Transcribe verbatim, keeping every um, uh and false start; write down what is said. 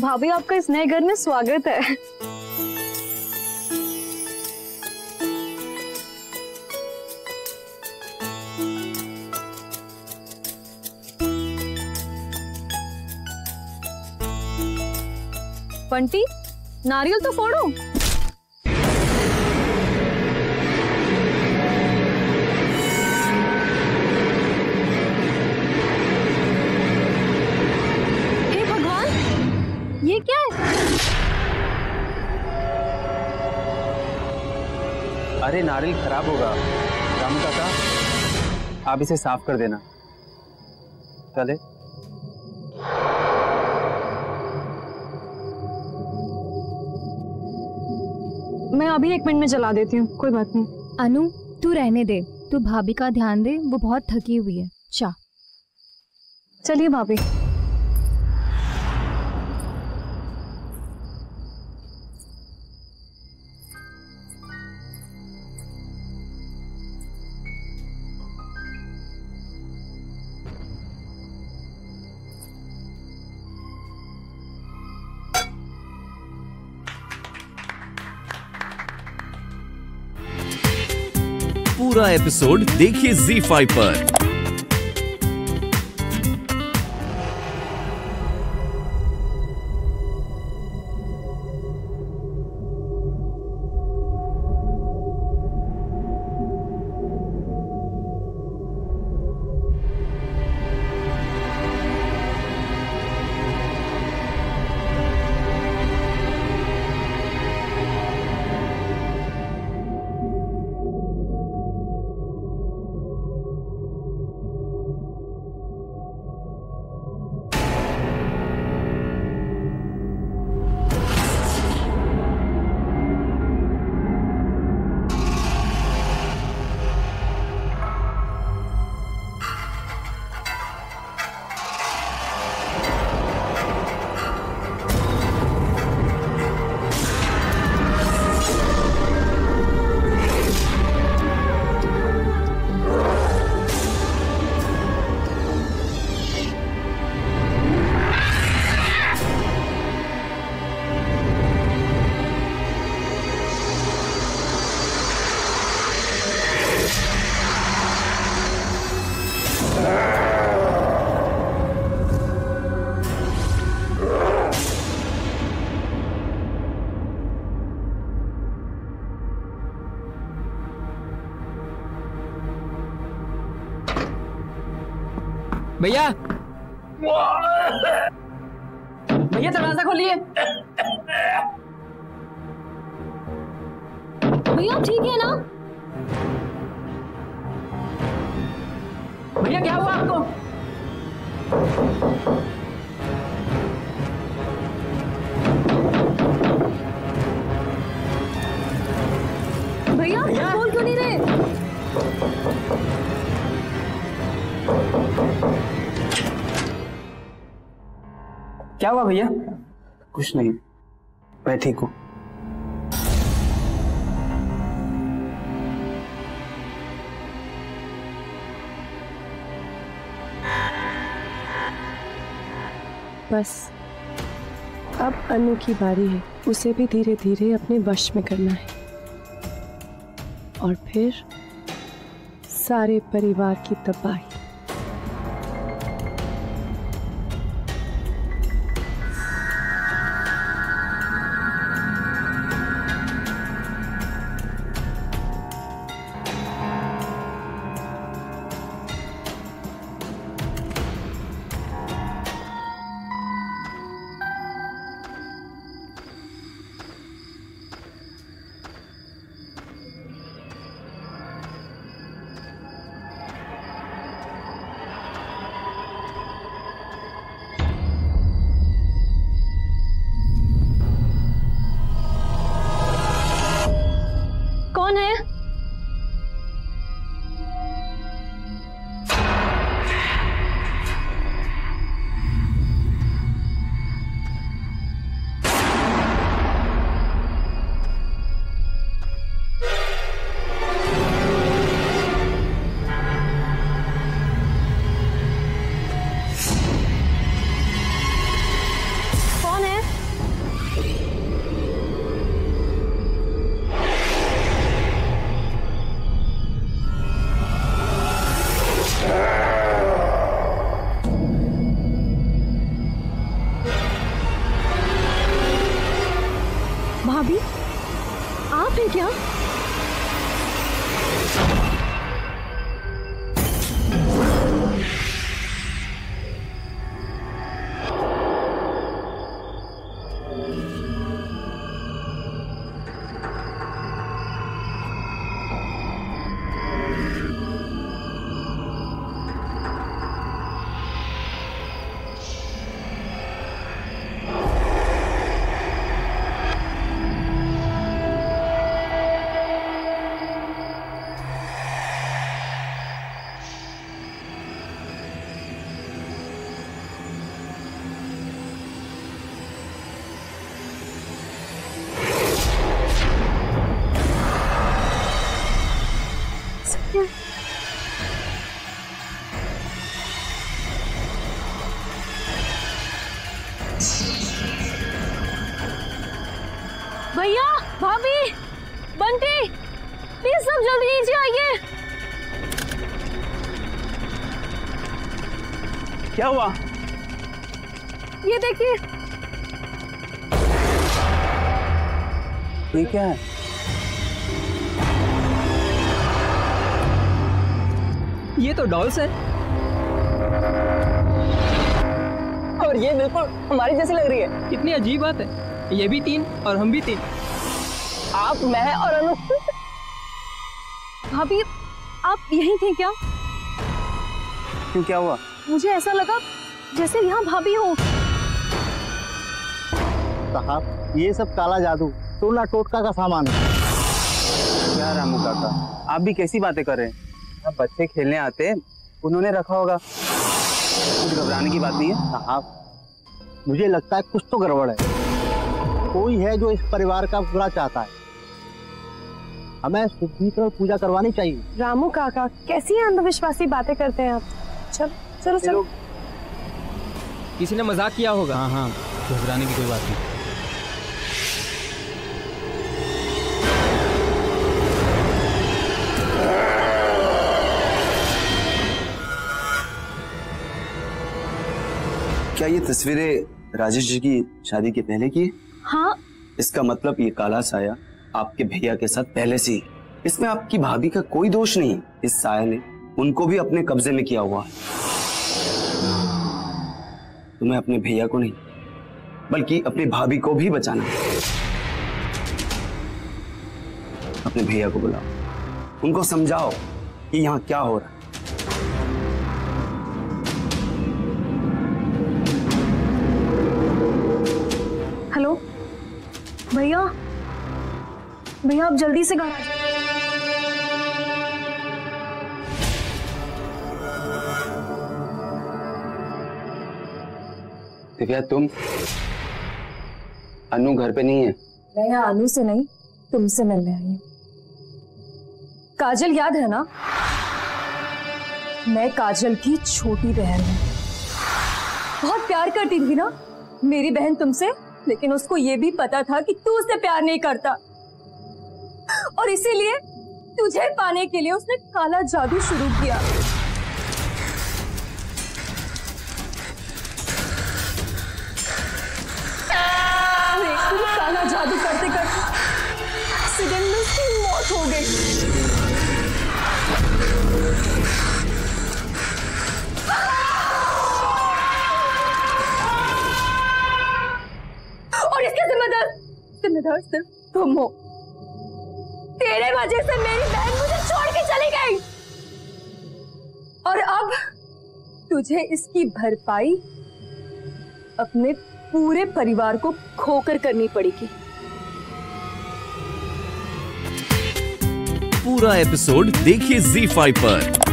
भाभी आपका इस नए घर में स्वागत है। पंटी नारियल तो फोड़ो। ये क्या है? अरे नारियल खराब होगा रामू काका, आप इसे साफ कर देना। चले मैं अभी एक मिनट में जला देती हूँ, कोई बात नहीं। अनु तू रहने दे, तू भाभी का ध्यान दे, वो बहुत थकी हुई है। चा चलिए भाभी। पूरा एपिसोड देखिए ज़ी फाइव पर। भैया भैया दरवाजा खोलिए। भैया ठीक है ना? भैया क्या हुआ आपको? भैया बोल क्यों नहीं रहे? क्या हुआ भैया? कुछ नहीं, मैं ठीक हूँ। बस अब अनु की बारी है, उसे भी धीरे धीरे अपने वश में करना है और फिर सारे परिवार की तबाही। भैया भाभी बंटी प्लीज सब जल्दी नीचे आइए। क्या हुआ? ये देखिए। ये क्या है? ये तो डॉल्स है और ये बिल्कुल हमारी जैसी लग रही है। कितनी अजीब बात है, ये भी तीन और हम भी तीन। आप, मैं और अनु। भाभी आप यहीं थे क्या? क्यों, क्या हुआ? मुझे ऐसा लगा जैसे यहाँ भाभी हो। साहब ये सब काला जादू टोला टोटका का सामान है। क्या रामू काका आप भी कैसी बातें कर रहे हैं? अब बच्चे खेलने आते उन्होंने रखा होगा, कुछ घबराने की बात नहीं है। साहब मुझे लगता है कुछ तो गड़बड़ है, कोई है जो इस परिवार का बुरा चाहता है। हमें शुद्धि और पूजा करवानी चाहिए। रामू काका कैसी अंधविश्वासी बातें करते हैं आप। चल चलो चलो, किसी ने मजाक किया होगा। हाँ हाँ घबराने की कोई बात नहीं। क्या ये तस्वीरें राजेश जी की शादी के पहले की? हाँ। इसका मतलब ये काला साया आपके भैया के साथ पहले से ही, इसमें आपकी भाभी का कोई दोष नहीं। इस साया ने उनको भी अपने कब्जे में किया हुआ। तुम्हें अपने भैया को नहीं बल्कि अपनी भाभी को भी बचाना है। अपने भैया को बुलाओ, उनको समझाओ कि यहाँ क्या हो रहा है। हेलो भैया, भैया आप जल्दी से घर आ जाओ। दिव्या तुम, अनु घर पे नहीं है? मैं यहाँ अनु से नहीं तुमसे मिलने आई हूँ। काजल याद है ना? मैं काजल की छोटी बहन हूँ। बहुत प्यार करती थी ना मेरी बहन तुमसे, लेकिन उसको ये भी पता था कि तू उससे प्यार नहीं करता और इसीलिए तुझे पाने के लिए उसने काला जादू शुरू किया। काला जादू करते करते एक्सीडेंट में उसकी मौत हो गई। और इसके जिम्मेदार जिम्मेदार सिर्फ तुम हो। तेरे वजह से मेरी बहन मुझे छोड़ के चली गई और अब तुझे इसकी भरपाई अपने पूरे परिवार को खोकर करनी पड़ेगी। पूरा एपिसोड देखिए ज़ी फाइव पर।